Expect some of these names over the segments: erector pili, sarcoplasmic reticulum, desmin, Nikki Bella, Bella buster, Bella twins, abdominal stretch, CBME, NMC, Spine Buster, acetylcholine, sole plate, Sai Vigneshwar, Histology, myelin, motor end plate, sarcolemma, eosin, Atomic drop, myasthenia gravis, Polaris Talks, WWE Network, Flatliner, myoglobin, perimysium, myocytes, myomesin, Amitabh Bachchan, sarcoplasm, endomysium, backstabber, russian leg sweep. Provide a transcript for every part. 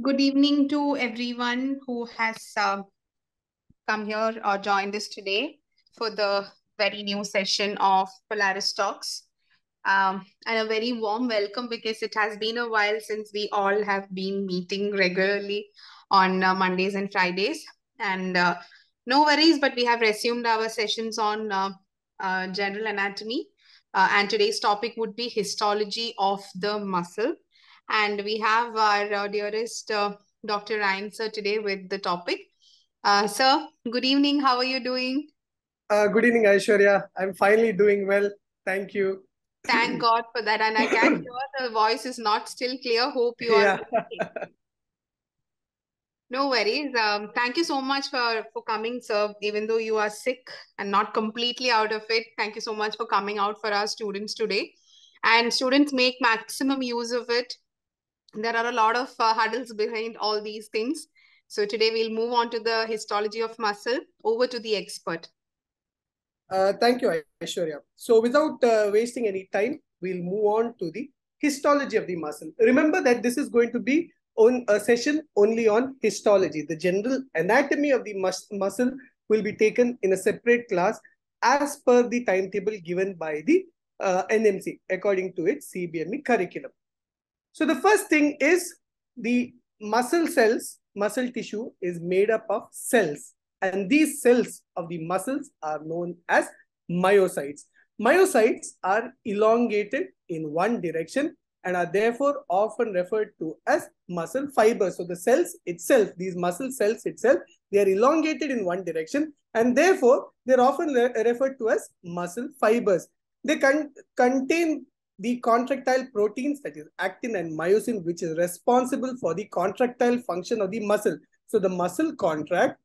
Good evening to everyone who has come here or joined us today for the very new session of Polaris Talks. And a very warm welcome, because it has been a while since we all have been meeting regularly on Mondays and Fridays. And no worries, but we have resumed our sessions on general anatomy. And today's topic would be histology of the muscle. And we have our dearest Dr. Ryan, sir, today with the topic. Sir, good evening. How are you doing? Good evening, Aishwarya. I'm finally doing well. Thank you. Thank God for that. And I can hear the voice is not still clear. Hope you are okay. No worries. Thank you so much for coming, sir. Even though you are sick and not completely out of it, thank you so much for coming out for our students today. And students, make maximum use of it. There are a lot of hurdles behind all these things. So today we'll move on to the histology of muscle. Over to the expert. Thank you, Aishwarya. So without wasting any time, we'll move on to the histology of the muscle. Remember that this is going to be on a session only on histology. The general anatomy of the muscle will be taken in a separate class as per the timetable given by the NMC according to its CBME curriculum. So the first thing is the muscle cells, muscle tissue is made up of cells, and these cells of the muscles are known as myocytes. Myocytes are elongated in one direction and are therefore often referred to as muscle fibers. So the cells itself, these muscle cells itself, they are elongated in one direction and therefore they're often referred to as muscle fibers. They contain the contractile proteins, that is actin and myosin, which is responsible for the contractile function of the muscle. So the muscle contracts,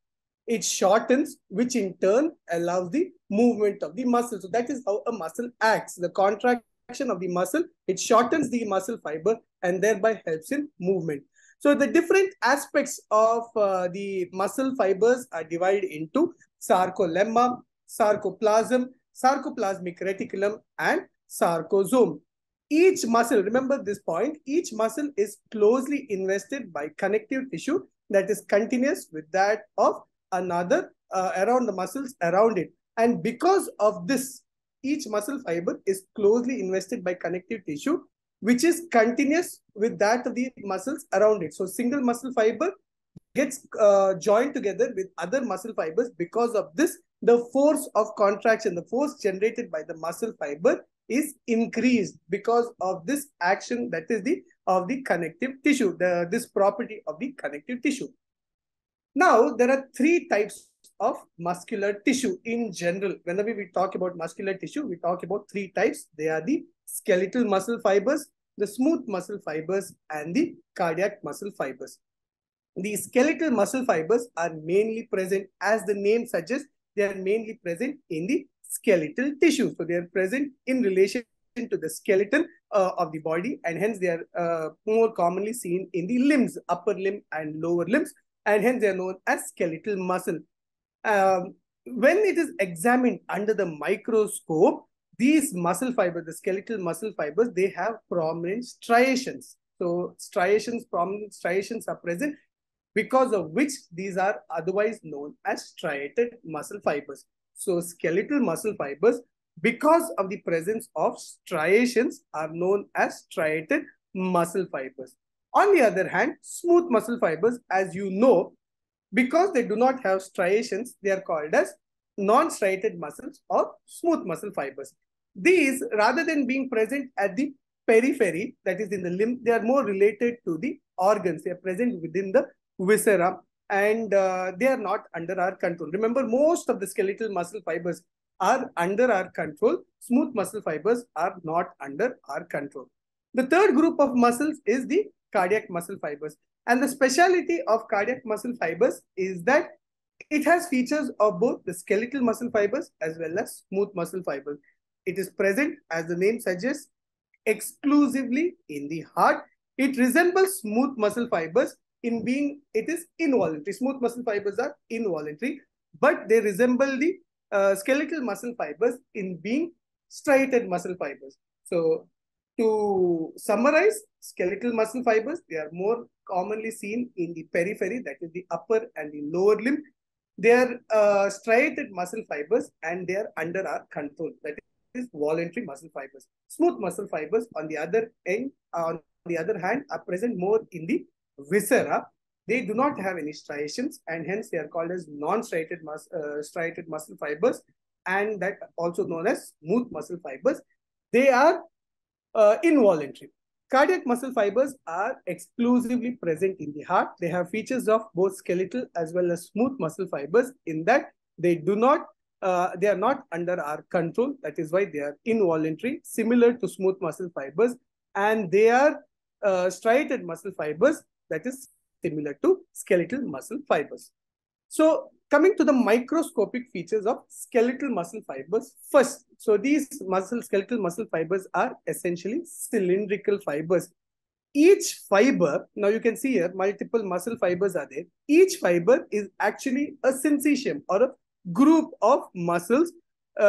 it shortens, which in turn allows the movement of the muscle. So that is how a muscle acts. The contraction of the muscle, it shortens the muscle fiber and thereby helps in movement. So the different aspects of the muscle fibers are divided into sarcolemma, sarcoplasm, sarcoplasmic reticulum and sarcosome. Each muscle, remember this point, each muscle is closely invested by connective tissue that is continuous with that of another around the muscles around it. And because of this, each muscle fiber is closely invested by connective tissue, which is continuous with that of the muscles around it. So single muscle fiber gets joined together with other muscle fibers. Because of this, the force of contraction, the force generated by the muscle fiber is increased because of this action, that is of the connective tissue, this property of the connective tissue. Now, there are three types of muscular tissue in general. Whenever we talk about muscular tissue, we talk about three types. They are the skeletal muscle fibers, the smooth muscle fibers, and the cardiac muscle fibers. The skeletal muscle fibers are mainly present, as the name suggests, they are mainly present in the skeletal tissue. So they are present in relation to the skeleton of the body, and hence they are more commonly seen in the limbs, upper limb and lower limbs, and hence they are known as skeletal muscle. When it is examined under the microscope, these muscle fibers, the skeletal muscle fibers, they have prominent striations. So striations, prominent striations are present, because of which these are otherwise known as striated muscle fibers. So skeletal muscle fibers, because of the presence of striations, are known as striated muscle fibers. On the other hand, smooth muscle fibers, as you know, because they do not have striations, they are called as non-striated muscles or smooth muscle fibers. These, rather than being present at the periphery, that is in the limb, they are more related to the organs. They are present within the viscera, and they are not under our control. Remember, most of the skeletal muscle fibers are under our control. Smooth muscle fibers are not under our control. The third group of muscles is the cardiac muscle fibers. And the speciality of cardiac muscle fibers is that it has features of both the skeletal muscle fibers as well as smooth muscle fibers. It is present, as the name suggests, exclusively in the heart. It resembles smooth muscle fibers in being it is involuntary. Smooth muscle fibers are involuntary, but they resemble the skeletal muscle fibers in being striated muscle fibers. So To summarize, skeletal muscle fibers, they are more commonly seen in the periphery, that is the upper and the lower limb. They are striated muscle fibers and they are under our control, that is voluntary muscle fibers. Smooth muscle fibers, on the other hand, are present more in the viscera. They do not have any striations and hence they are called as non-striated striated muscle fibers, and that also known as smooth muscle fibers. They are involuntary. Cardiac muscle fibers are exclusively present in the heart. They have features of both skeletal as well as smooth muscle fibers, in that they do not, they are not under our control. That is why they are involuntary, similar to smooth muscle fibers, and they are striated muscle fibers, that is similar to skeletal muscle fibers. So coming to the microscopic features of skeletal muscle fibers first. So these skeletal muscle fibers are essentially cylindrical fibers. Each fiber, now you can see here, multiple muscle fibers are there. Each fiber is actually a syncytium or a group of muscles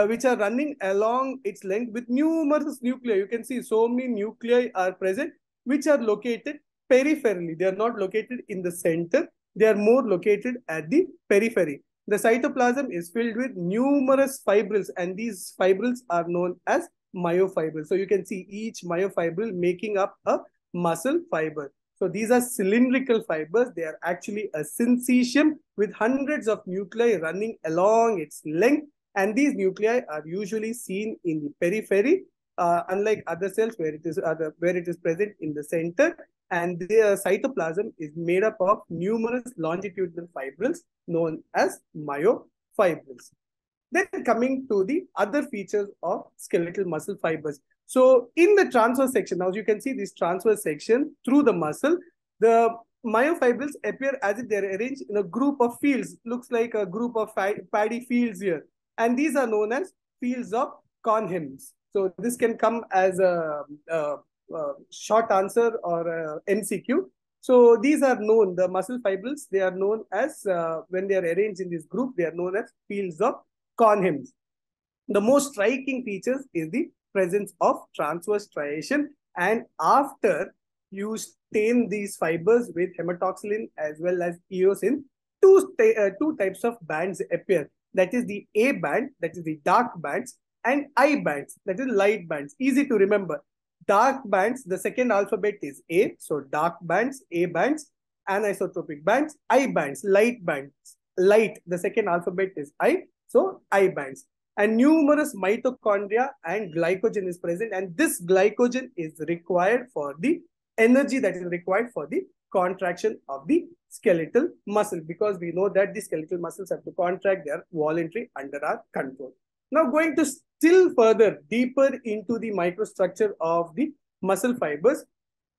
which are running along its length with numerous nuclei. You can see so many nuclei are present, which are located peripherally. They are not located in the center. They are more located at the periphery. The cytoplasm is filled with numerous fibrils, and these fibrils are known as myofibrils. So you can see each myofibril making up a muscle fiber. So these are cylindrical fibers. They are actually a syncytium with hundreds of nuclei running along its length, and these nuclei are usually seen in the periphery, unlike other cells where it is present in the center. And their cytoplasm is made up of numerous longitudinal fibrils known as myofibrils. Then coming to the other features of skeletal muscle fibers. So in the transverse section, now you can see this transverse section through the muscle, the myofibrils appear as if they are arranged in a group of fields. Looks like a group of paddy fields here. And these are known as fields of Cohnheim. So this can come as a short answer or MCQ. So these are known, the muscle fibrils, they are known as, when they are arranged in this group, they are known as fields of Cohnheim. The most striking features is the presence of transverse striation, and after you stain these fibers with hematoxylin as well as eosin, two types of bands appear. That is the A band, that is the dark bands, and I bands, that is light bands, easy to remember. Dark bands, the second alphabet is A, so dark bands, A bands, anisotropic bands, I bands, light bands. Light, the second alphabet is I, so I bands. And numerous mitochondria and glycogen is present, and this glycogen is required for the energy that is required for the contraction of the skeletal muscle, because we know that the skeletal muscles have to contract, they are voluntary, under our control. Now going to still further deeper into the microstructure of the muscle fibers,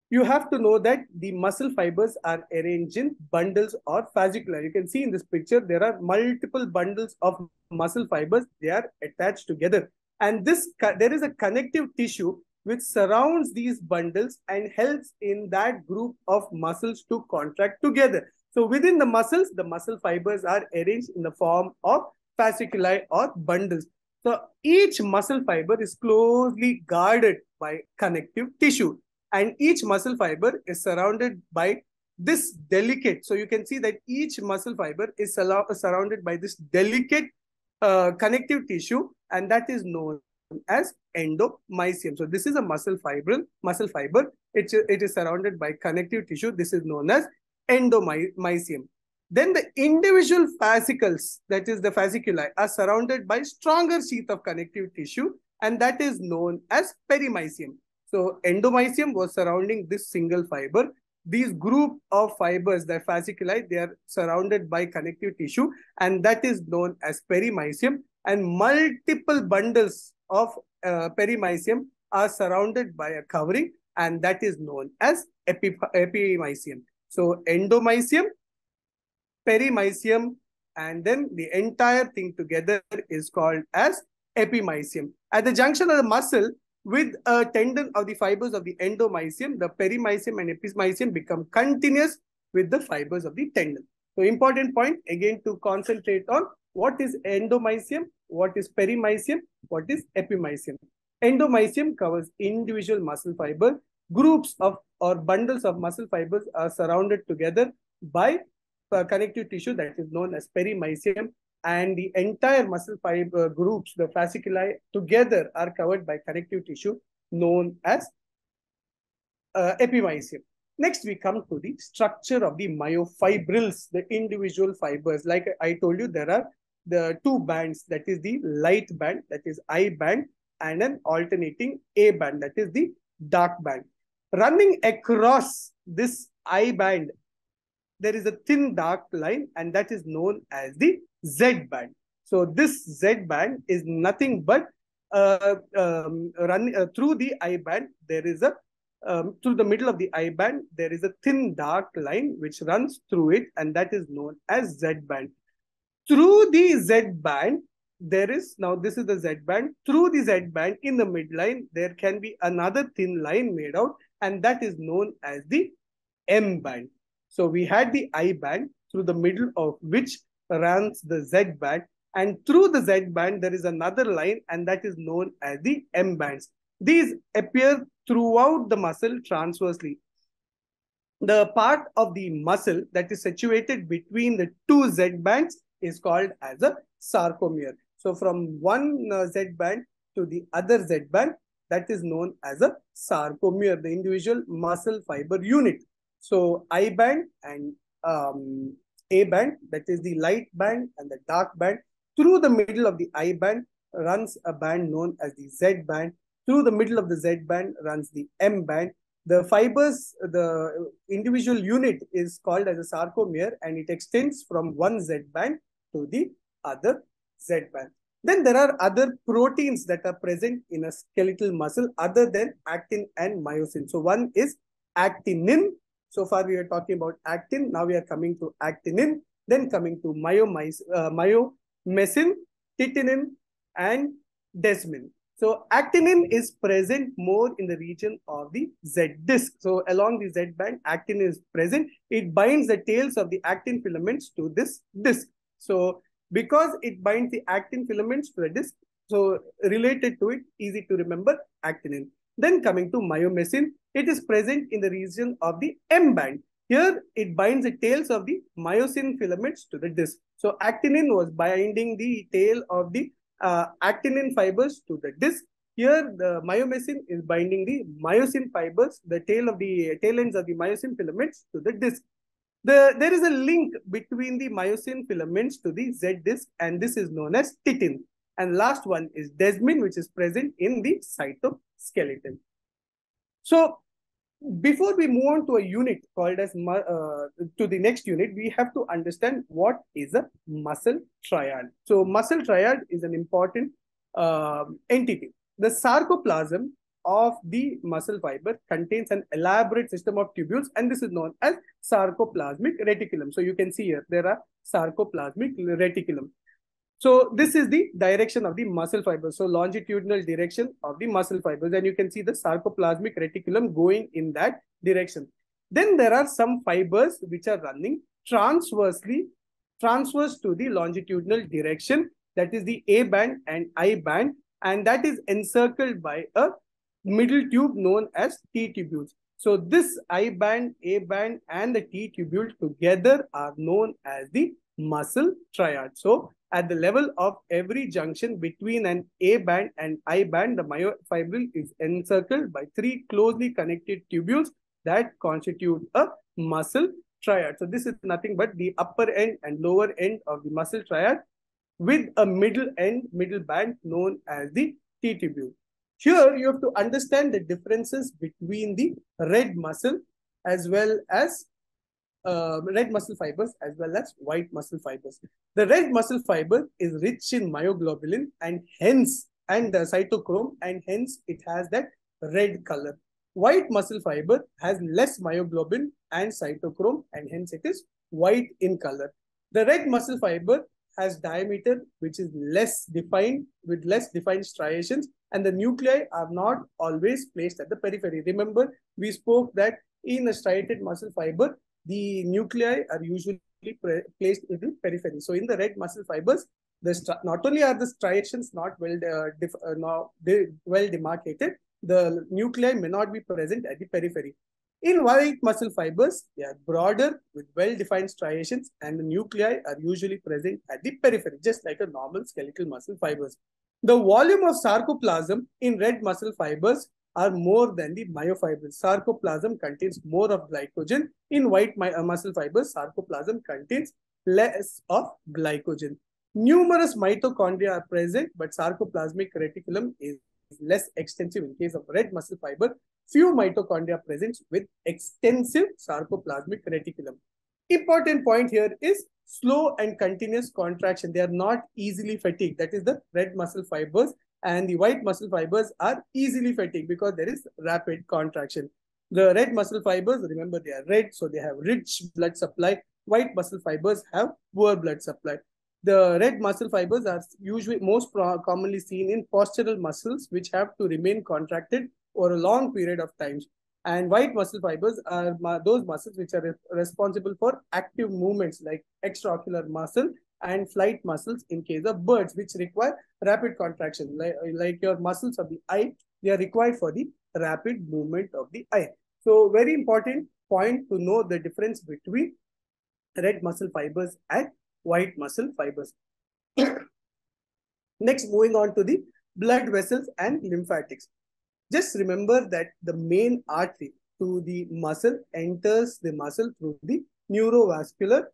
you have to know that the muscle fibers are arranged in bundles or fascicula. You can see in this picture there are multiple bundles of muscle fibers. They are attached together, and there is a connective tissue which surrounds these bundles and helps in that group of muscles to contract together. So within the muscles, the muscle fibers are arranged in the form of fasciculi or bundles. So each muscle fiber is closely guarded by connective tissue, and each muscle fiber is surrounded by this delicate. So you can see that each muscle fiber is surrounded by this delicate connective tissue, and that is known as endomysium. So this is a muscle fiber. It is surrounded by connective tissue. This is known as endomysium. Then the individual fascicles, that is the fasciculi, are surrounded by stronger sheath of connective tissue, and that is known as perimysium. So endomysium was surrounding this single fiber. These group of fibers, the fasciculi, they are surrounded by connective tissue, and that is known as perimysium. And multiple bundles of perimysium are surrounded by a covering, and that is known as epimysium. So endomysium, perimysium, and then the entire thing together is called as epimysium. At the junction of the muscle with a tendon of the fibers of the endomysium, the perimysium and epimysium become continuous with the fibers of the tendon. So important point again to concentrate on: what is endomysium, what is perimysium, what is epimysium. Endomysium covers individual muscle fiber. Groups of or bundles of muscle fibers are surrounded together by connective tissue that is known as perimysium, and the entire muscle fiber groups, the fasciculi, together are covered by connective tissue known as epimysium. Next, we come to the structure of the myofibrils, the individual fibers. Like I told you, there are the two bands, that is the light band, that is I band, and an alternating A band, that is the dark band. Running across this I band, there is a thin dark line, and that is known as the Z band. So this Z band is nothing but through the I band, there is a through the middle of the I band, there is a thin dark line which runs through it, and that is known as Z band. Through the Z band, there is, now this is the Z band, through the Z band in the midline, there can be another thin line made out, and that is known as the M band. So we had the I band, through the middle of which runs the Z band, and through the Z band, there is another line, and that is known as the M bands. These appear throughout the muscle transversely. The part of the muscle that is situated between the two Z bands is called as a sarcomere. So from one Z band to the other Z band, that is known as a sarcomere, the individual muscle fiber unit. So I band and A band, that is the light band and the dark band. Through the middle of the I band runs a band known as the Z band. Through the middle of the Z band runs the M band. The fibers, the individual unit is called as a sarcomere, and it extends from one Z band to the other Z band. Then there are other proteins that are present in a skeletal muscle other than actin and myosin. So one is actinin. So far we are talking about actin. Now we are coming to actinin, then coming to myomesin, titinin, and desmin. So actinin is present more in the region of the Z disc. So along the Z band, actinin is present. It binds the tails of the actin filaments to this disc. So because it binds the actin filaments to the disc, so related to it, easy to remember, actinin. Then coming to myomesin, it is present in the region of the M band. Here it binds the tails of the myosin filaments to the disc. So actinin was binding the tail of the actinin fibers to the disc. Here the myomesin is binding the myosin fibers, the tail of the tail ends of the myosin filaments to the disc. There is a link between the myosin filaments to the Z disc, and this is known as titin. And last one is desmin, which is present in the cytoskeleton. So before we move on to a unit called as to the next unit, we have to understand what is a muscle triad. So muscle triad is an important entity. The sarcoplasm of the muscle fiber contains an elaborate system of tubules, and this is known as sarcoplasmic reticulum. So you can see here there are sarcoplasmic reticulum. So this is the direction of the muscle fibers. So longitudinal direction of the muscle fibers. And you can see the sarcoplasmic reticulum going in that direction. Then there are some fibers which are running transverse to the longitudinal direction. That is the A band and I band. And that is encircled by a middle tube known as T tubules. So this I band, A band and the T tubule together are known as the muscle triad. So at the level of every junction between an A band and I band, the myofibril is encircled by three closely connected tubules that constitute a muscle triad. So this is nothing but the upper end and lower end of the muscle triad with a middle end, middle band known as the T tubule. Here you have to understand the differences between the red muscle as well as red muscle fibers as well as white muscle fibers. The red muscle fiber is rich in myoglobin and cytochrome, and hence it has that red color. White muscle fiber has less myoglobin and cytochrome, and hence it is white in color. The red muscle fiber has diameter which is less defined, with less defined striations, and the nuclei are not always placed at the periphery. Remember, we spoke that in a striated muscle fiber, the nuclei are usually placed in the periphery. So in the red muscle fibers, not only are the striations not well, well demarcated, the nuclei may not be present at the periphery. In white muscle fibers, they are broader with well-defined striations and the nuclei are usually present at the periphery, just like a normal skeletal muscle fibers. The volume of sarcoplasm in red muscle fibers are more than the myofibrils. Sarcoplasm contains more of glycogen. In white muscle fibers, sarcoplasm contains less of glycogen. Numerous mitochondria are present, but sarcoplasmic reticulum is less extensive in case of red muscle fiber. Few mitochondria present with extensive sarcoplasmic reticulum. Important point here is slow and continuous contraction. They are not easily fatigued. That is the red muscle fibers, and the white muscle fibers are easily fatigued because there is rapid contraction. The red muscle fibers, remember they are red, so they have rich blood supply. White muscle fibers have poor blood supply. The red muscle fibers are usually most commonly seen in postural muscles, which have to remain contracted over a long period of time. And white muscle fibers are those muscles which are responsible for active movements like extraocular muscle and flight muscles in case of birds, which require rapid contraction. Like your muscles of the eye, they are required for the rapid movement of the eye. So very important point to know the difference between red muscle fibers and white muscle fibers. Next, moving on to the blood vessels and lymphatics. Just remember that the main artery to the muscle enters the muscle through the neurovascular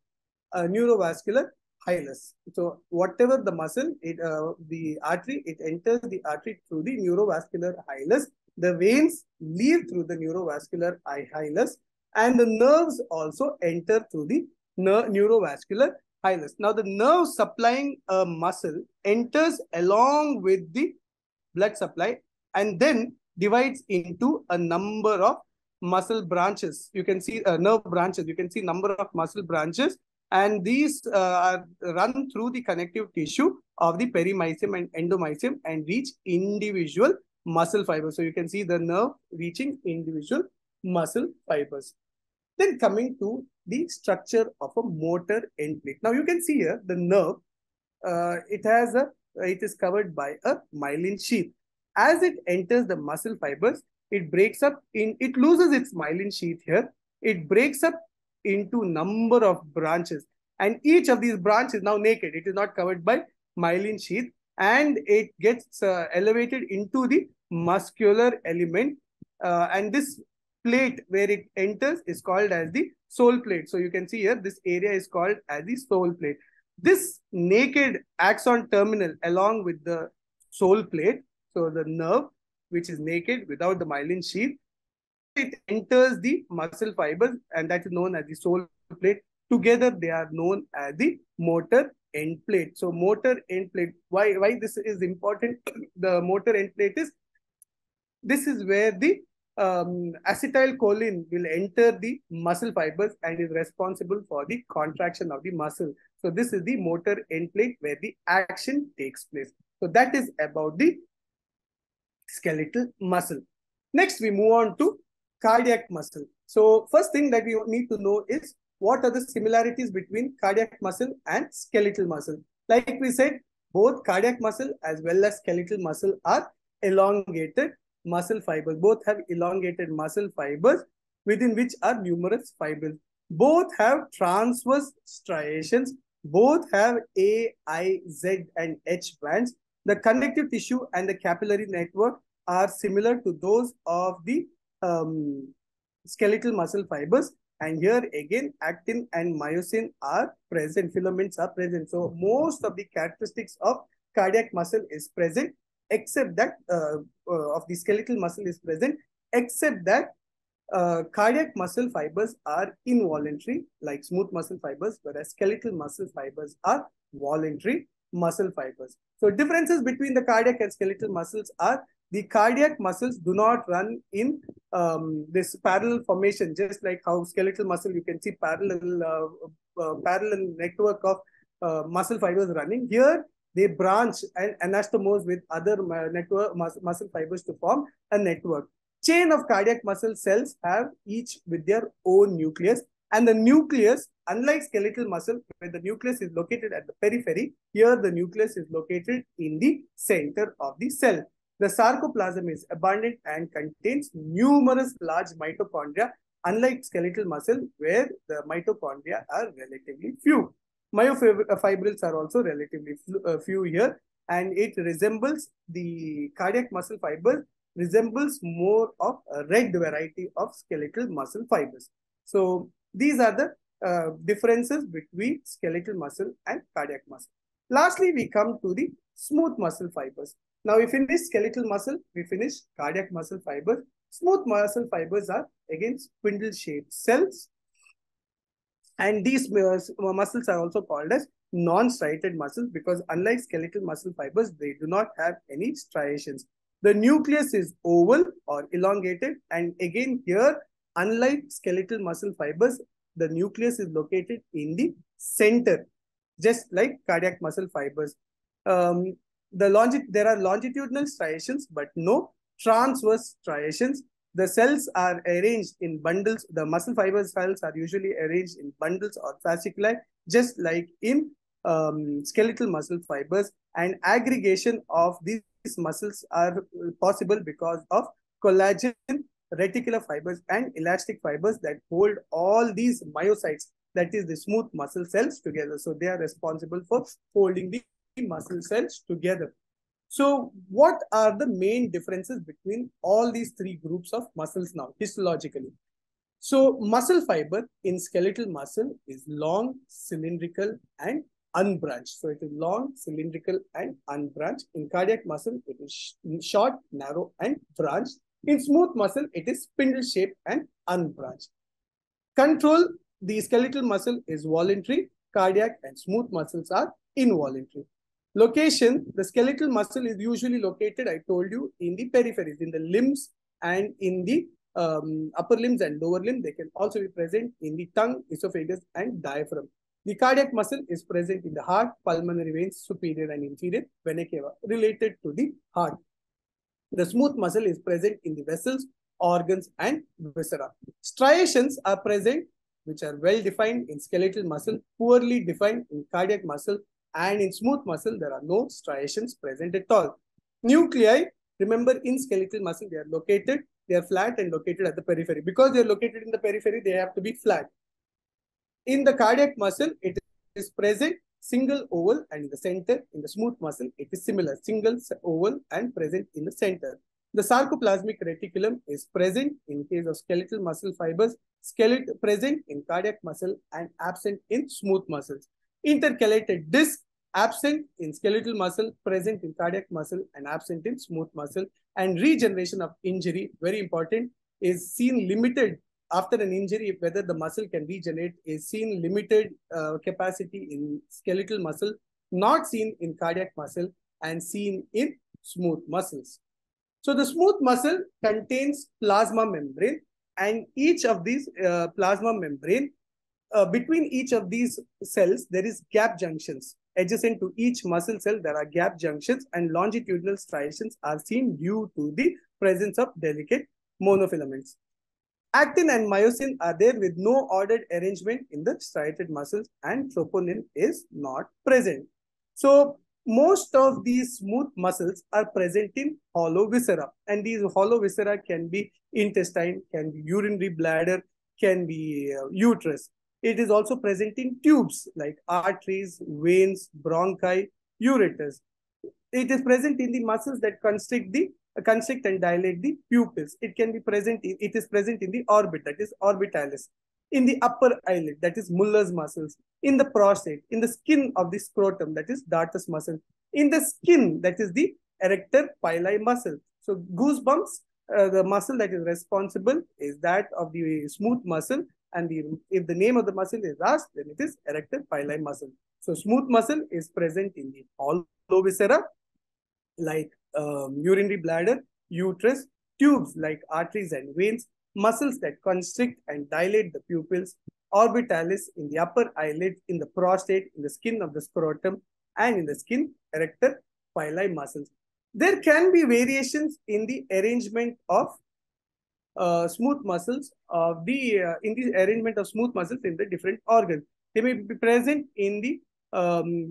hilus. So whatever the muscle, the artery, it enters the artery through the neurovascular hilus. The veins leave through the neurovascular hilus, and the nerves also enter through the neurovascular hilus. Now the nerve supplying a muscle enters along with the blood supply and then divides into a number of muscle branches. You can see nerve branches. You can see number of muscle branches, and these are run through the connective tissue of the perimysium and endomysium and reach individual muscle fibers. So you can see the nerve reaching individual muscle fibers. Then coming to the structure of a motor end plate. Now you can see here the nerve. It is covered by a myelin sheath. As it enters the muscle fibers, it breaks up it loses its myelin sheath here. It breaks up into number of branches, and each of these branches is now naked. It is not covered by myelin sheath, and it gets elevated into the muscular element. And this plate where it enters is called as the sole plate. So you can see here this area is called as the sole plate. This naked axon terminal along with the sole plate, so the nerve, which is naked without the myelin sheath, it enters the muscle fibers, and that is known as the sole plate. Together, they are known as the motor end plate. So motor end plate, why this is important? The motor end plate is, this is where the acetylcholine will enter the muscle fibers and is responsible for the contraction of the muscle. So this is the motor end plate where the action takes place. So that is about the skeletal muscle. Next, we move on to cardiac muscle. So first thing that we need to know is what are the similarities between cardiac muscle and skeletal muscle. Like we said, both cardiac muscle as well as skeletal muscle are elongated muscle fibers. Both have elongated muscle fibers within which are numerous fibers. Both have transverse striations. Both have A, I, Z and H bands. The connective tissue and the capillary network are similar to those of the skeletal muscle fibers. And here again, actin and myosin are present, filaments are present. So most of the characteristics of cardiac muscle is present, except that of the skeletal muscle is present, except that cardiac muscle fibers are involuntary, like smooth muscle fibers, whereas skeletal muscle fibers are voluntary muscle fibers. So differences between the cardiac and skeletal muscles are the cardiac muscles do not run in this parallel formation, just like how skeletal muscle you can see parallel network of muscle fibers running. Here they branch and anastomose with other muscle fibers to form a network. Chain of cardiac muscle cells have each with their own nucleus, And the nucleus, unlike skeletal muscle, where the nucleus is located at the periphery, here the nucleus is located in the center of the cell. The sarcoplasm is abundant and contains numerous large mitochondria, unlike skeletal muscle, where the mitochondria are relatively few. Myofibrils are also relatively few here, and it resembles the cardiac muscle fibers, resembles more of a red variety of skeletal muscle fibers. So these are the differences between skeletal muscle and cardiac muscle. Lastly, we come to the smooth muscle fibers. Now, we finish skeletal muscle, we finish cardiac muscle fibers. Smooth muscle fibers are again spindle-shaped cells. And these muscles are also called as non-striated muscles because unlike skeletal muscle fibers, they do not have any striations. The nucleus is oval or elongated, and again here, unlike skeletal muscle fibers, the nucleus is located in the center, just like cardiac muscle fibers. There are longitudinal striations, but no transverse striations. The cells are arranged in bundles. The muscle fiber cells are usually arranged in bundles or fasciculi, just like in skeletal muscle fibers. And aggregation of these muscles are possible because of collagen, reticular fibers, and elastic fibers that hold all these myocytes, that is the smooth muscle cells, together. So they are responsible for holding the muscle cells together. So what are the main differences between all these three groups of muscles now, histologically? So muscle fiber in skeletal muscle is long, cylindrical, and unbranched. So it is long, cylindrical, and unbranched. In cardiac muscle, it is short, narrow, and branched. In smooth muscle, it is spindle-shaped and unbranched. Control, the skeletal muscle is voluntary. Cardiac and smooth muscles are involuntary. Location, the skeletal muscle is usually located, I told you, in the peripheries, in the limbs and in the upper limbs and lower limb. They can also be present in the tongue, esophagus, and diaphragm. The cardiac muscle is present in the heart, pulmonary veins, superior and inferior, vena cava, related to the heart. The smooth muscle is present in the vessels, organs, and viscera. Striations are present, which are well defined in skeletal muscle, poorly defined in cardiac muscle, and in smooth muscle, there are no striations present at all. Nuclei, remember, in skeletal muscle, they are located, they are flat and located at the periphery. Because they are located in the periphery, they have to be flat. In the cardiac muscle, it is present, single, oval, and in the center. In the smooth muscle, it is similar, single, oval, and present in the center. The sarcoplasmic reticulum is present in case of skeletal muscle fibers, present in cardiac muscle, and absent in smooth muscles. Intercalated disc, absent in skeletal muscle, present in cardiac muscle, and absent in smooth muscle. And regeneration of injury, very important, is seen limited after an injury. Whether the muscle can regenerate is seen limited capacity in skeletal muscle, not seen in cardiac muscle, and seen in smooth muscles. So the smooth muscle contains plasma membrane, and each of these plasma membrane, between each of these cells, there is gap junctions. Adjacent to each muscle cell, there are gap junctions, and longitudinal striations are seen due to the presence of delicate monofilaments. Actin and myosin are there with no ordered arrangement in the striated muscles, and troponin is not present. So most of these smooth muscles are present in hollow viscera, and these hollow viscera can be intestine, can be urinary bladder, can be uterus. It is also present in tubes like arteries, veins, bronchi, ureters. It is present in the muscles that constrict and dilate the pupils. It can be present, it is present in the orbit, that is orbitalis, in the upper eyelid, that is Muller's muscles, in the prostate, in the skin of the scrotum, that is dartus muscle, in the skin, that is the erector pili muscle. So goosebumps, the muscle that is responsible is that of the smooth muscle, and if the name of the muscle is asked, then it is erector pili muscle. So smooth muscle is present in the hollow viscera, like urinary bladder, uterus, tubes like arteries and veins, muscles that constrict and dilate the pupils, orbitalis in the upper eyelid, in the prostate, in the skin of the scrotum, and in the skin, erector pili muscles. There can be variations in the arrangement of smooth muscles of the in the arrangement of smooth muscles in the different organs. They may be present in the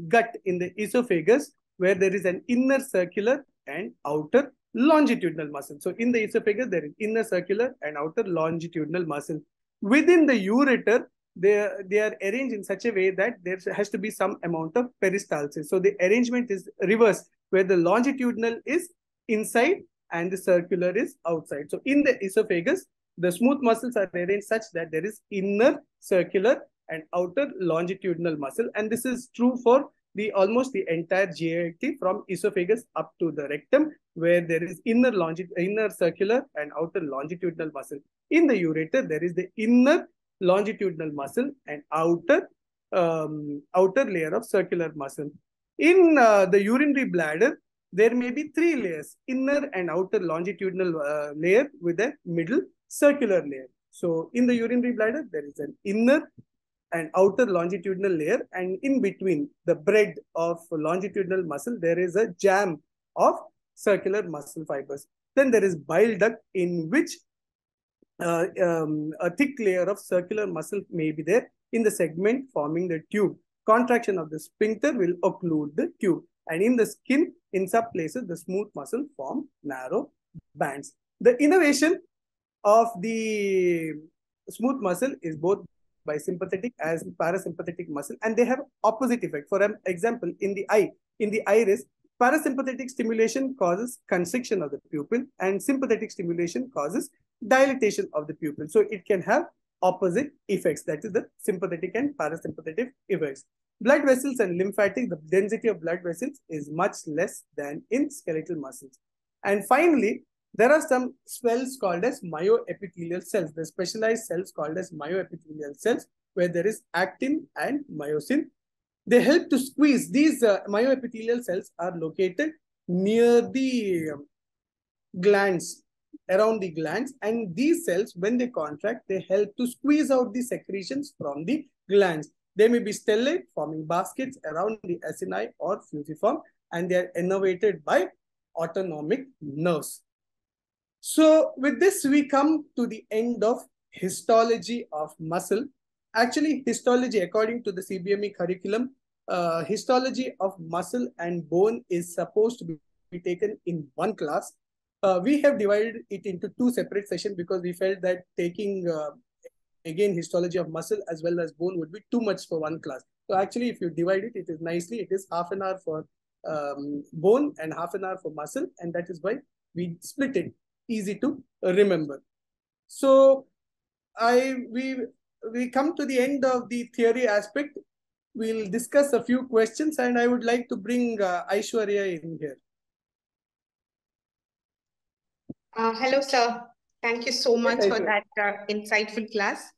gut, in the esophagus, where there is an inner circular and outer longitudinal muscle. So in the esophagus, there is inner circular and outer longitudinal muscle. Within the ureter, they are arranged in such a way that there has to be some amount of peristalsis. So the arrangement is reversed, where the longitudinal is inside and the circular is outside. So in the esophagus, the smooth muscles are arranged such that there is inner circular and outer longitudinal muscle. And this is true for the almost the entire GI from esophagus up to the rectum, where there is inner circular and outer longitudinal muscle. In the ureter, there is the inner longitudinal muscle and outer layer of circular muscle. In the urinary bladder, there may be three layers, inner and outer longitudinal layer with a middle circular layer. So in the urinary bladder, there is an inner and outer longitudinal layer, and in between the bread of longitudinal muscle, there is a jam of circular muscle fibers. Then there is bile duct, in which a thick layer of circular muscle may be there in the segment forming the tube. Contraction of the sphincter will occlude the tube. And in the skin, in some places, the smooth muscle form narrow bands. The innervation of the smooth muscle is both by sympathetic as parasympathetic muscle, and they have opposite effect. For example, in the iris, parasympathetic stimulation causes constriction of the pupil, and sympathetic stimulation causes dilatation of the pupil. So it can have opposite effects. That is the sympathetic and parasympathetic effects. Blood vessels and lymphatic, the density of blood vessels is much less than in skeletal muscles. And finally, there are some cells called as myoepithelial cells. The specialized cells called as myoepithelial cells, where there is actin and myosin. They help to squeeze. These myoepithelial cells are located near the glands, around the glands. And these cells, when they contract, they help to squeeze out the secretions from the glands. They may be stellate, forming baskets around the acini or fusiform, and they are innervated by autonomic nerves. So with this, we come to the end of histology of muscle. Actually, histology, according to the CBME curriculum, histology of muscle and bone is supposed to be taken in one class. We have divided it into two separate sessions because we felt that taking again histology of muscle as well as bone would be too much for one class. So actually, if you divide it, it is half an hour for bone and half an hour for muscle, and that is why we split it. Easy to remember. So we come to the end of the theory aspect. We'll discuss a few questions, and I would like to bring Aishwarya in here. Hello, sir. Thank you so much for that insightful class.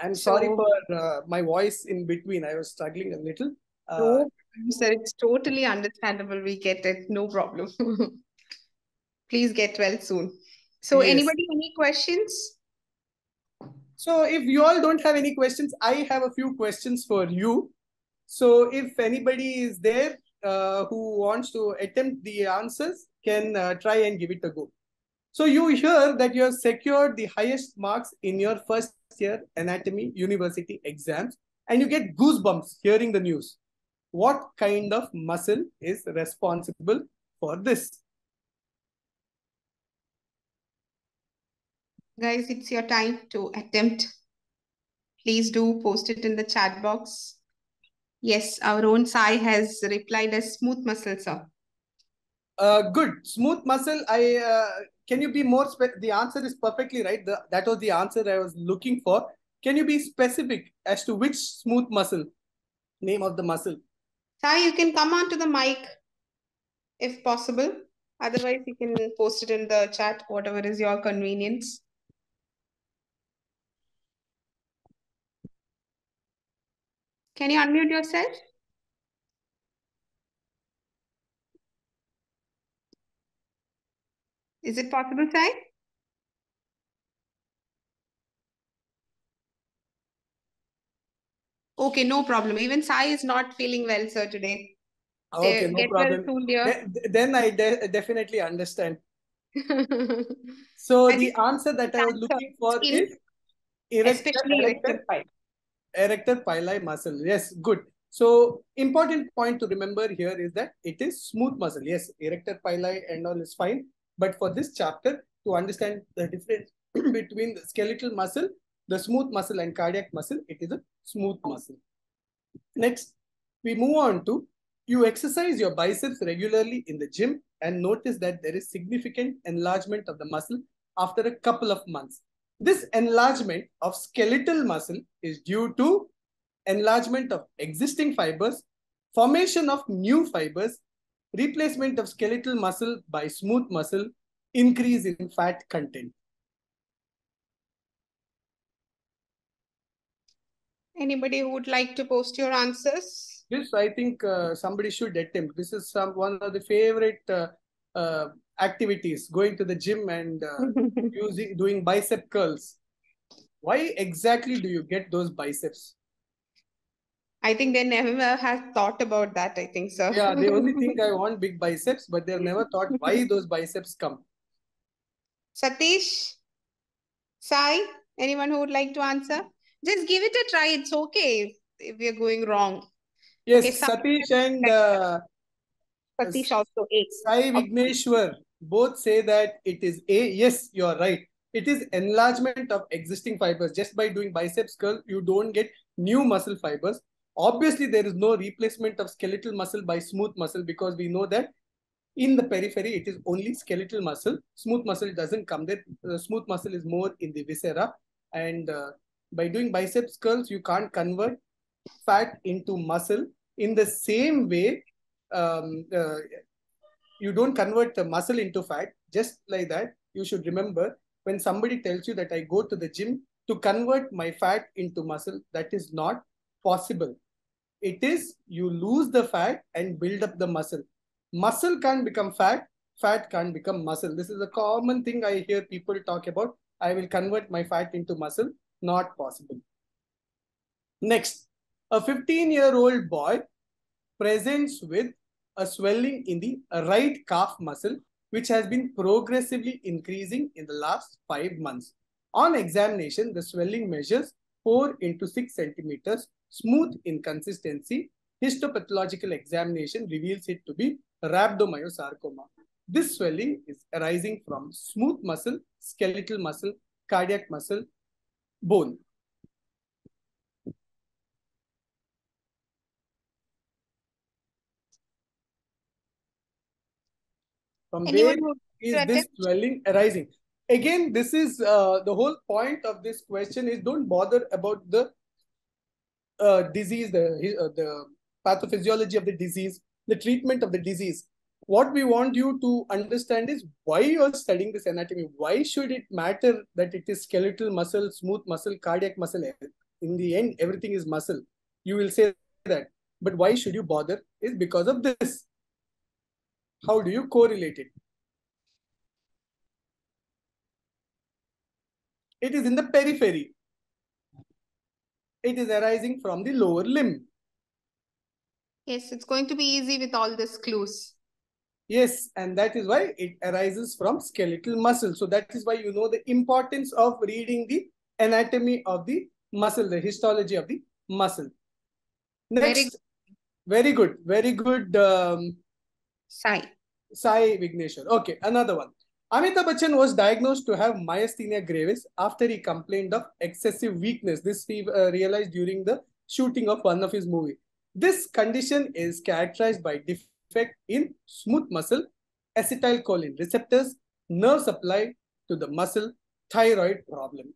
I'm sorry for my voice in between. I was struggling a little. No, sir, it's totally understandable. We get it. No problem. Please get well soon. So yes. Anybody, any questions? So if you all don't have any questions, I have a few questions for you. So if anybody is there who wants to attempt the answers, can try and give it a go. So you hear that you have secured the highest marks in your first year anatomy university exams, and you get goosebumps hearing the news. What kind of muscle is responsible for this? Guys, it's your time to attempt. Please do post it in the chat box. Yes, our own Sai has replied as smooth muscle, sir. Good. Smooth muscle. Can you be more specific? The answer is perfectly right. That was the answer I was looking for. Can you be specific as to which smooth muscle? Name of the muscle. Sai, you can come onto the mic if possible. Otherwise, you can post it in the chat, whatever is your convenience. Can you unmute yourself? Is it possible, Sai? Okay, no problem. Even Sai is not feeling well, sir, today. Okay, no problem. Well, then I definitely understand. So the answer that I was looking for is erector pili muscle. Yes, good. So important point to remember here is that it is smooth muscle. Yes, erector pili and all is fine. But for this chapter, to understand the difference between the skeletal muscle, the smooth muscle and cardiac muscle, it is a smooth muscle. Next, we move on to, you exercise your biceps regularly in the gym and notice that there is significant enlargement of the muscle after a couple of months. This enlargement of skeletal muscle is due to enlargement of existing fibers, formation of new fibers, replacement of skeletal muscle by smooth muscle, increase in fat content. Anybody who would like to post your answers? Yes, I think somebody should attempt. This is one of the favorite activities, going to the gym and doing bicep curls. Why exactly do you get those biceps? I think they never have thought about that, I think so. Yeah, they only think I want big biceps, but they've never thought why those biceps come. Satish, Sai, anyone who would like to answer? Just give it a try. It's okay if we are going wrong. Yes, okay, Satish and Satish also A. Sai Vigneshwar both say that it is A. Yes, you are right. It is enlargement of existing fibers. Just by doing biceps curl, you don't get new muscle fibers. Obviously, there is no replacement of skeletal muscle by smooth muscle because we know that in the periphery, it is only skeletal muscle. Smooth muscle doesn't come there. Smooth muscle is more in the viscera. And by doing biceps curls, you can't convert fat into muscle. In the same way, you don't convert the muscle into fat. Just like that, you should remember when somebody tells you that I go to the gym to convert my fat into muscle, that is not possible. It is you lose the fat and build up the muscle. Muscle can't become fat, fat can't become muscle. This is a common thing I hear people talk about. I will convert my fat into muscle. Not possible. Next, a 15-year-old boy presents with a swelling in the right calf muscle, which has been progressively increasing in the last 5 months. On examination, the swelling measures 4 into 6 centimeters, smooth in consistency. Histopathological examination reveals it to be rhabdomyosarcoma. This swelling is arising from smooth muscle, skeletal muscle, cardiac muscle, bone. From where is this swelling arising? Again, this is the whole point of this question is don't bother about the disease, the pathophysiology of the disease, the treatment of the disease. What we want you to understand is why you are studying this anatomy. Why should it matter that it is skeletal muscle, smooth muscle, cardiac muscle? In the end, everything is muscle. You will say that. But why should you bother? Is because of this. How do you correlate it? It is in the periphery. It is arising from the lower limb. Yes, it's going to be easy with all these clues. Yes, and that is why it arises from skeletal muscle. So that is why you know the importance of reading the anatomy of the muscle, the histology of the muscle. Next, very good. Sai Vigneshwar. Okay, another one. Amitabh Bachchan was diagnosed to have myasthenia gravis after he complained of excessive weakness. This he realized during the shooting of one of his movies. This condition is characterized by defect in smooth muscle, acetylcholine receptors, nerve supply to the muscle, thyroid problem.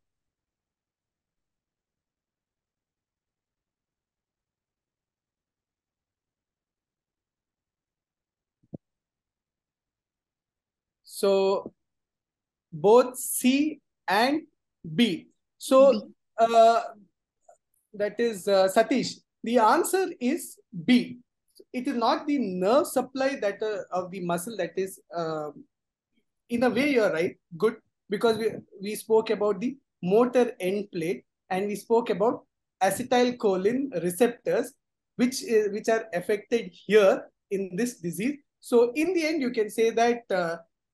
So both C and B. So that is Satish. The answer is B. It is not the nerve supply that of the muscle that is, in a way you're right, good, because we spoke about the motor end plate and we spoke about acetylcholine receptors, which are affected here in this disease. So in the end, you can say that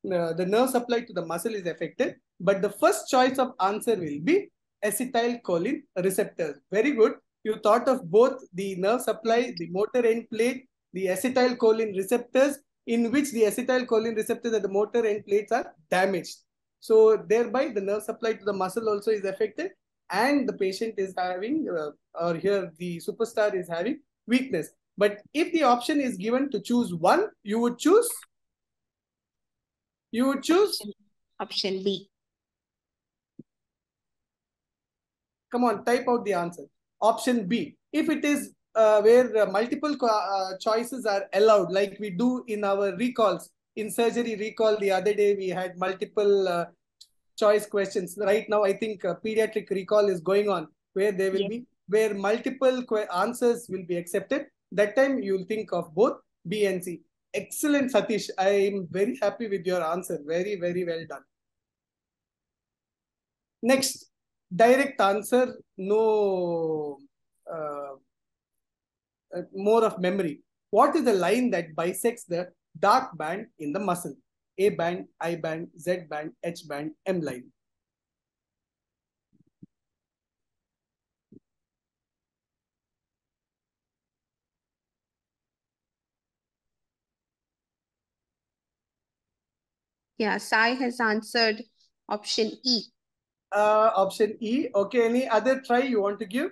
the nerve supply to the muscle is affected. But the first choice of answer will be acetylcholine receptors. Very good. You thought of both the nerve supply, the motor end plate, the acetylcholine receptors, in which the acetylcholine receptors at the motor end plates are damaged. So thereby the nerve supply to the muscle also is affected, and the patient is having, or here the superstar is having weakness. But if the option is given to choose one, you would choose? You would choose? Option B. Come on, type out the answer. Option B. If it is where multiple choices are allowed, like we do in our recalls, in surgery recall the other day, we had multiple choice questions. Right now, I think pediatric recall is going on, where there will be, where multiple answers will be accepted. That time you will think of both B and C. Excellent, Satish. I am very happy with your answer. Very, very well done. Next, direct answer, no more of memory. What is the line that bisects the dark band in the muscle? A band, I band, Z band, H band, M line. Yeah, Sai has answered option E. Option E. Okay, any other try you want to give?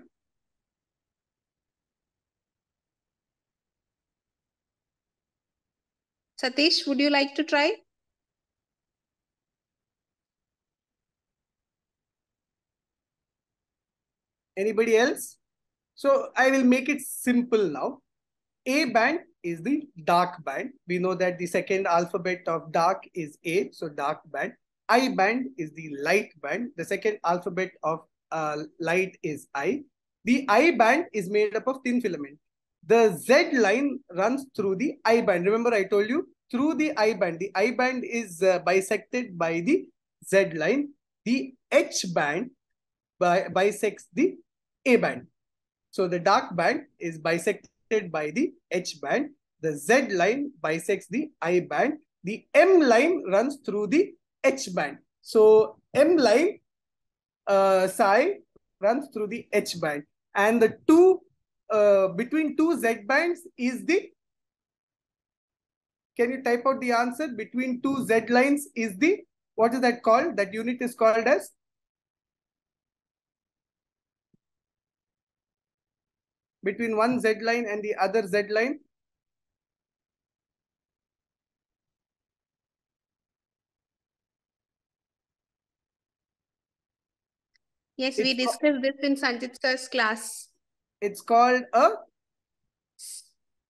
Satish, would you like to try? Anybody else? So I will make it simple now. A band is the dark band. We know that the second alphabet of dark is A, so dark band. I band is the light band. The second alphabet of light is I. The I band is made up of thin filament. The Z line runs through the I band. Remember I told you, through the I band. The I band is bisected by the Z line. The H band bisects the A band. So the dark band is bisected by the H band. The Z line bisects the I band. The M line runs through the H band. So M line, Sai, runs through the H band. And the two, between two Z bands is the, can you type out the answer? Between two Z lines is the, what is that called? That unit is called as? Between one Z line and the other Z line? Yes, we discussed this in Sanjit sir's class. It's called a,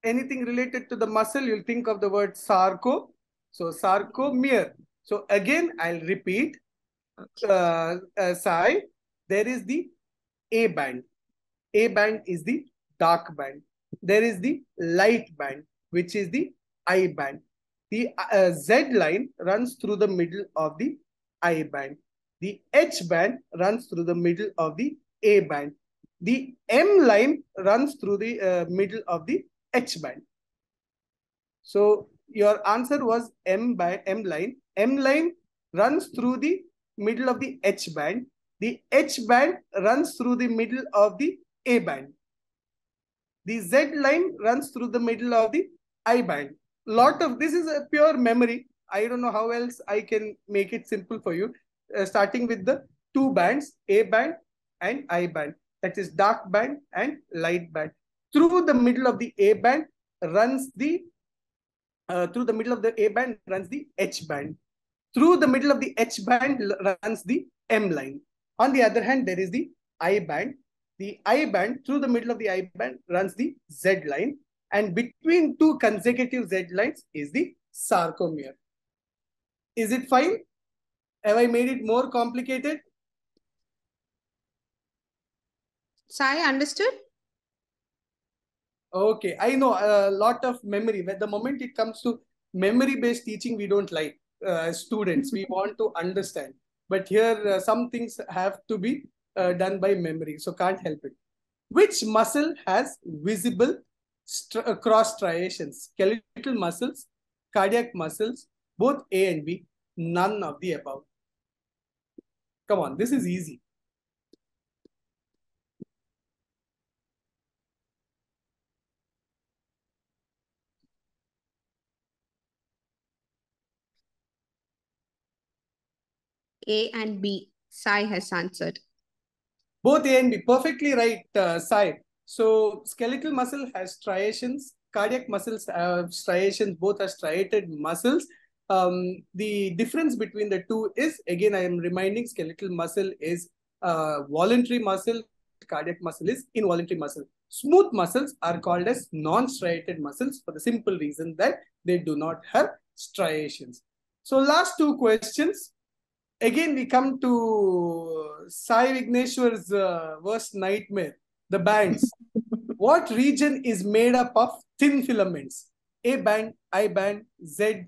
anything related to the muscle, you'll think of the word sarco. So sarcomere. So again, I'll repeat, Sai, there is the A band. A band is the dark band. There is the light band, which is the I band. The Z line runs through the middle of the I band. The H band runs through the middle of the A band. The M line runs through the middle of the H band. So your answer was M by M line. M line runs through the middle of the H band. The H band runs through the middle of the A band. The Z line runs through the middle of the I band. Lot of this is a pure memory. I don't know how else I can make it simple for you. Starting with the two bands, A band and I band. That is dark band and light band. Through the middle of the A band runs the H band. Through the middle of the H band runs the M line. On the other hand, there is the I band. The I band, through the middle of the I band, runs the Z line, and between two consecutive Z lines is the sarcomere. Is it fine? Have I made it more complicated? Sai, understood? Okay, I know a lot of memory. But the moment it comes to memory-based teaching, we don't like students. We want to understand. But here, some things have to be done by memory, so can't help it. Which muscle has visible cross striations? Skeletal muscles, cardiac muscles, both A and B, None of the above. Come on, this is easy. A and B. Sai has answered. Both A and B. Perfectly right, Sai. So, skeletal muscle has striations. Cardiac muscles have striations. Both are striated muscles. The difference between the two is, again, I am reminding, skeletal muscle is voluntary muscle. Cardiac muscle is involuntary muscle. Smooth muscles are called as non-striated muscles for the simple reason that they do not have striations. So, last two questions. Again, we come to Sai Vigneshwar's worst nightmare, the bands. What region is made up of thin filaments? A band, I band, Z,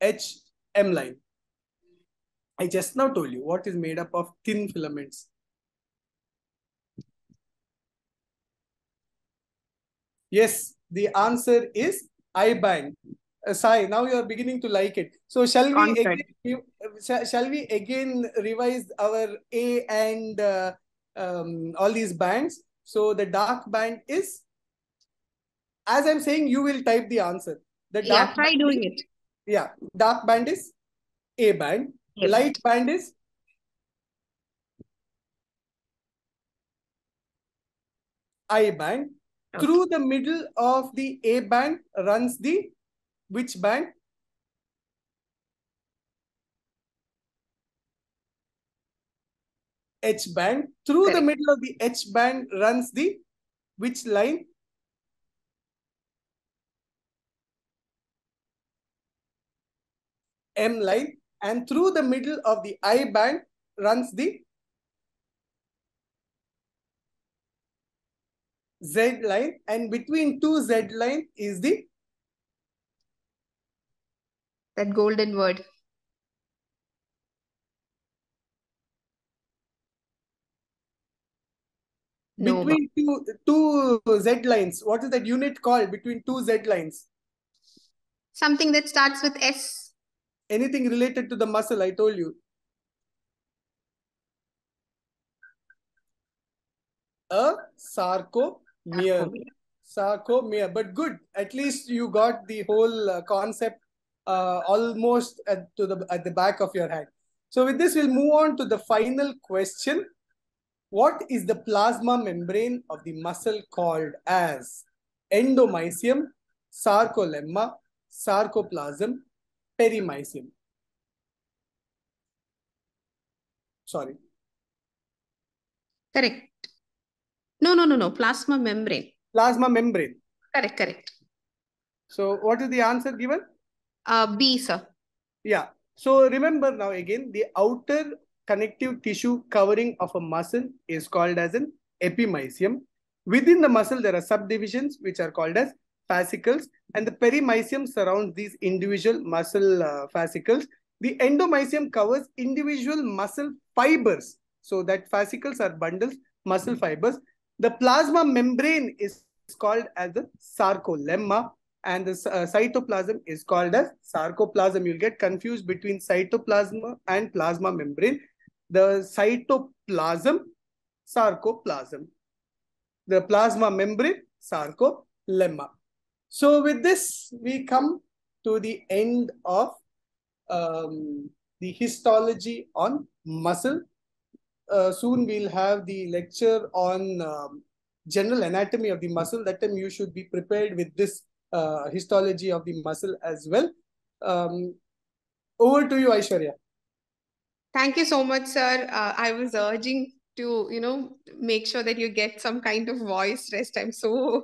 H, M line. I just now told you what is made up of thin filaments. Yes, the answer is I band. Sai, now you are beginning to like it. So shall we again revise our A and all these bands? So the dark band is, as I'm saying, you will type the answer. The dark dark band is A band. Yes. Light band is I band. Okay. Through the middle of the A band runs the which band? H band. Through the middle of the H band runs the which line? M line. And through the middle of the I band runs the Z line. And between two Z line is the that golden word. No. Between two Z lines. What is that unit called between two Z lines? Something that starts with S. Anything related to the muscle, I told you. A sarcomere. Sarcomere. But good. At least you got the whole concept almost at the back of your hand. So with this, we'll move on to the final question. What is the plasma membrane of the muscle called as? Endomysium, sarcolemma, sarcoplasm, perimysium. Sorry. Correct. No. Plasma membrane. Plasma membrane. Correct. So what is the answer given? B, sir. Yeah. So remember now again, the outer connective tissue covering of a muscle is called as an epimysium. Within the muscle, there are subdivisions which are called as fascicles, and the perimysium surrounds these individual muscle fascicles. The endomysium covers individual muscle fibers. So that fascicles are bundles, muscle fibers. The plasma membrane is called as the sarcolemma. And the cytoplasm is called as sarcoplasm. You'll get confused between cytoplasm and plasma membrane. The cytoplasm, sarcoplasm. The plasma membrane, sarcolemma. So with this, we come to the end of the histology on muscle. Soon we'll have the lecture on general anatomy of the muscle. That time you should be prepared with this histology of the muscle as well. Over to you, Aishwarya. Thank you so much, sir. I was urging to, make sure that you get some kind of voice rest. I'm so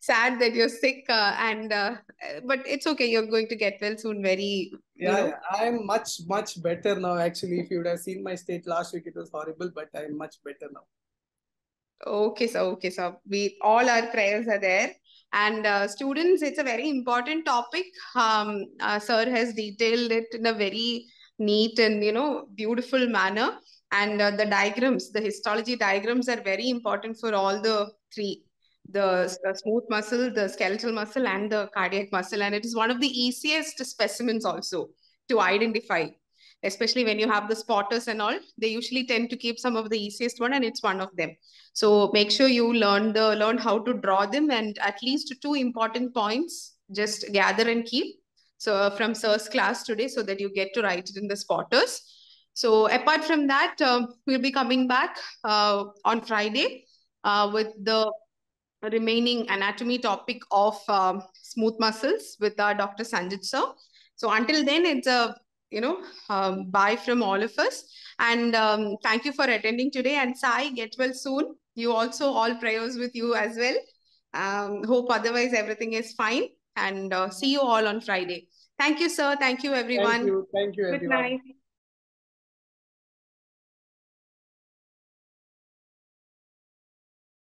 sad that you're sick, but it's okay. You're going to get well soon. I'm much better now. Actually, if you would have seen my state last week, it was horrible, but I'm much better now. Okay, sir. Okay, sir. All our prayers are there. And students, it's a very important topic. Sir has detailed it in a very neat and, beautiful manner. And the diagrams, the histology diagrams are very important for all the three. The smooth muscle, the skeletal muscle, and the cardiac muscle. And it is one of the easiest specimens also to identify. especially when you have the spotters and all, they usually tend to keep some of the easiest one, and it's one of them. So make sure you learn how to draw them, and at least two important points just gather and keep. So from Sir's class today, so that you get to write it in the spotters. So apart from that, we'll be coming back on Friday with the remaining anatomy topic of smooth muscles with our Dr. Sanjit sir. So until then, it's a bye from all of us. And thank you for attending today. And Sai, get well soon. You also, all prayers with you as well. Hope otherwise everything is fine. And see you all on Friday. Thank you, sir. Thank you, everyone. Thank you, everyone. Good night.